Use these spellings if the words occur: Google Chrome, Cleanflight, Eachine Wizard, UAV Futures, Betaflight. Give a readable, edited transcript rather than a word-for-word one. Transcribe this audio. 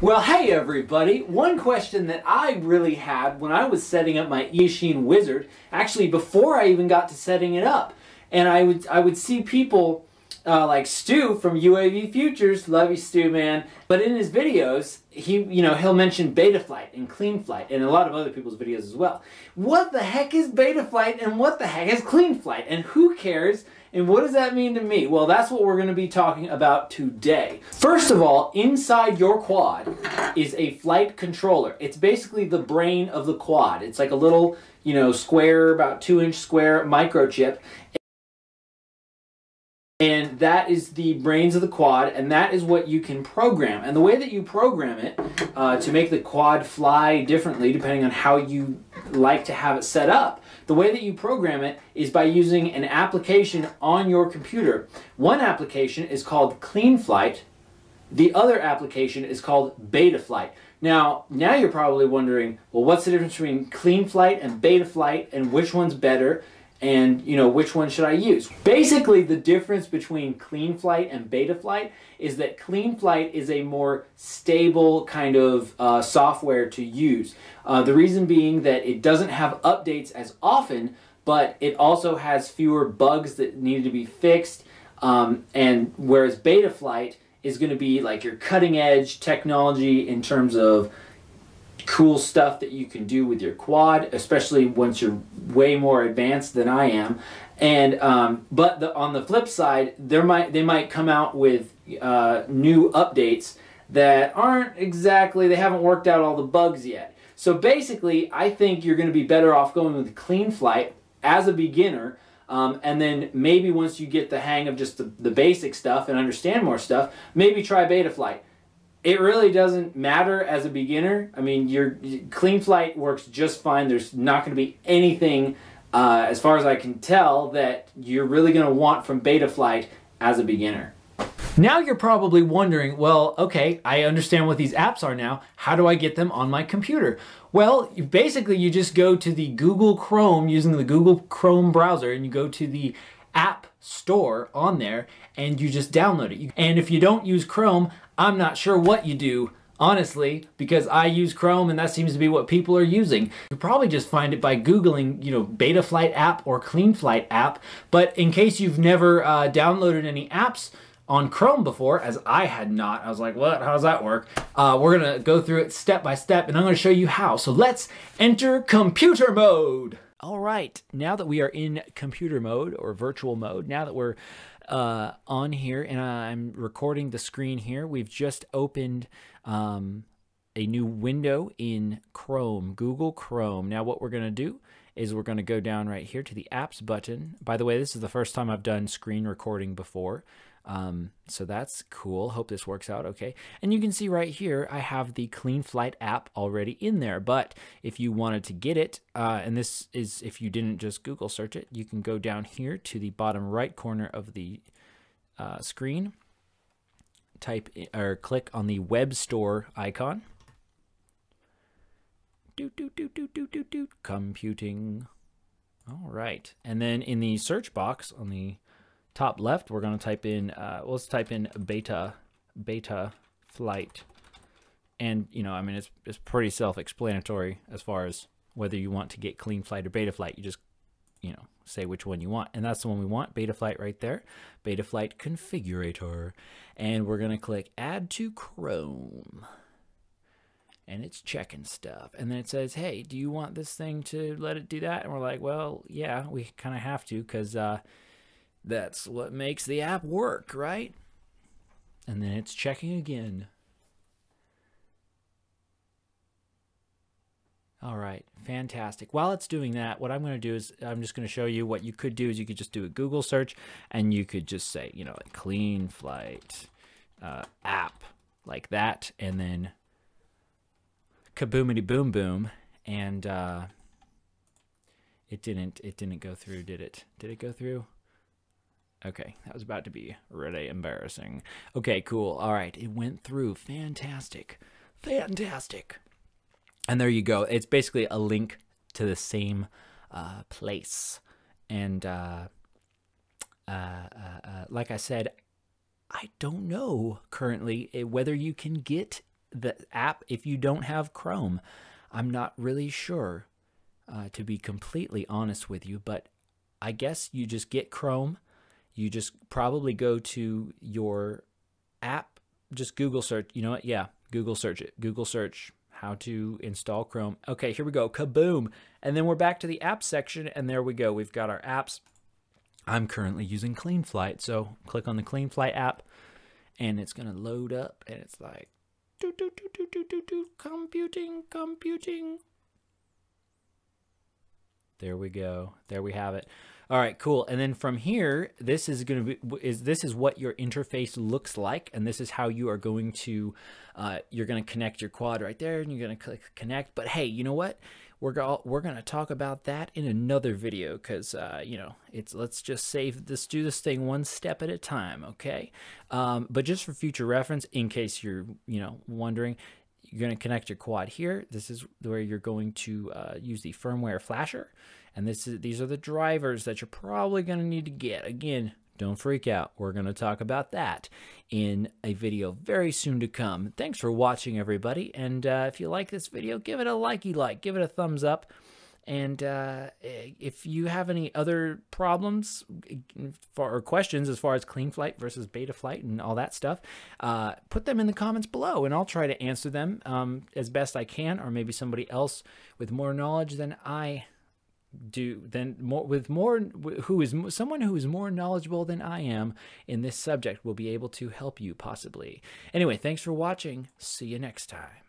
Well, hey everybody, one question that I really had when I was setting up my Eachine Wizard, actually before I even got to setting it up, and I would see people like Stu from UAV Futures, love you Stu man, but in his videos, he'll mention Betaflight and Cleanflight and a lot of other people's videos as well. What the heck is Betaflight and what the heck is Cleanflight and who cares? And what does that mean to me? Well, that's what we're going to be talking about today. First of all, inside your quad is a flight controller. It's basically the brain of the quad. It's like a little, square, about 2-inch square microchip. And that is the brains of the quad, and that is what you can program. And the way that you program it to make the quad fly differently, depending on how you like to have it set up, the way that you program it is by using an application on your computer. One application is called Cleanflight. The other application is called Betaflight. Now you're probably wondering, well, what's the difference between Cleanflight and Betaflight, and which one's better? And which one should I use? Basically, the difference between Cleanflight and Betaflight is that Cleanflight is a more stable kind of software to use. The reason being that it doesn't have updates as often, but it also has fewer bugs that need to be fixed. And whereas Betaflight is going to be like your cutting edge technology in terms of cool stuff that you can do with your quad, especially once you're way more advanced than I am. And but on the flip side, they might come out with new updates that aren't exactly, they haven't worked out all the bugs yet. So basically, I think you're going to be better off going with Cleanflight as a beginner. And then maybe once you get the hang of just the basic stuff and understand more stuff, maybe try Betaflight. It really doesn't matter as a beginner. I mean, your Cleanflight works just fine. There's not going to be anything, as far as I can tell, that you're really going to want from Betaflight as a beginner. Now you're probably wondering, well, okay, I understand what these apps are now. How do I get them on my computer? Well, basically you just go to the Google Chrome, using the Google Chrome browser, and you go to the app store on there and you just download it. And if you don't use Chrome, I'm not sure what you do, honestly, because I use Chrome and that seems to be what people are using. You'll probably just find it by Googling, Betaflight app or Cleanflight app. But in case you've never downloaded any apps on Chrome before, as I had not, I was like, what, how does that work? We're gonna go through it step by step and I'm gonna show you how. So let's enter computer mode. All right, now that we are in computer mode or virtual mode, now that we're on here and I'm recording the screen here, we've just opened a new window in Chrome, Google Chrome. Now what we're going to do is we're going to go down right here to the apps button. By the way, this is the first time I've done screen recording before. So that's cool. Hope this works out okay. And you can see right here, I have the Cleanflight app already in there, but if you wanted to get it, and this is if you didn't just Google search it, you can go down here to the bottom right corner of the screen, type in, or click on the web store icon. Computing. All right. And then in the search box on the top left, we're going to type in, let's type in Betaflight. And, I mean, it's pretty self-explanatory as far as whether you want to get Cleanflight or Betaflight. You just, say which one you want. And that's the one we want, Betaflight right there, Betaflight configurator. And we're going to click add to Chrome. And it's checking stuff. And then it says, hey, do you want this thing to let it do that? And we're like, well, yeah, we kind of have to because, that's what makes the app work, right? And then it's checking again. All right, fantastic. While it's doing that, what I'm going to do is I'm just going to show you what you could do is you could just do a Google search and you could just say, like Cleanflight app like that. And then kaboomity boom boom. And it didn't go through, did it? Did it go through? Okay, that was about to be really embarrassing. Okay, cool. All right, it went through. Fantastic. Fantastic. And there you go. It's basically a link to the same place. And like I said, I don't know currently whether you can get the app if you don't have Chrome. I'm not really sure, to be completely honest with you, but I guess you just get Chrome. You just probably go to your app, just Google search. You know what? Yeah, Google search it. Google search how to install Chrome. Okay, here we go. Kaboom. And then we're back to the app section, and there we go. We've got our apps. I'm currently using Cleanflight, so click on the Cleanflight app, and it's going to load up, and it's like, do, do, do, do, do, do, do, computing, computing. There we go. There we have it. All right, cool. And then from here, this is going to be, this is what your interface looks like, and this is how you are going to, you're going to connect your quad right there, and you're going to click connect. But hey, you know what? We're going to talk about that in another video because, you know, let's just save this, do this thing one step at a time, okay? But just for future reference, in case you're, you know, wondering, you're going to connect your quad here. This is where you're going to use the firmware flasher. And these are the drivers that you're probably going to need to get. Again, don't freak out. We're going to talk about that in a video very soon to come. Thanks for watching, everybody. And if you like this video, give it a likey like. Give it a thumbs up. And if you have any other problems or questions as far as Cleanflight versus Betaflight and all that stuff, put them in the comments below, and I'll try to answer them as best I can, or maybe somebody else with more knowledge than I do, someone who is more knowledgeable than I am in this subject will be able to help you possibly. Anyway, thanks for watching. See you next time.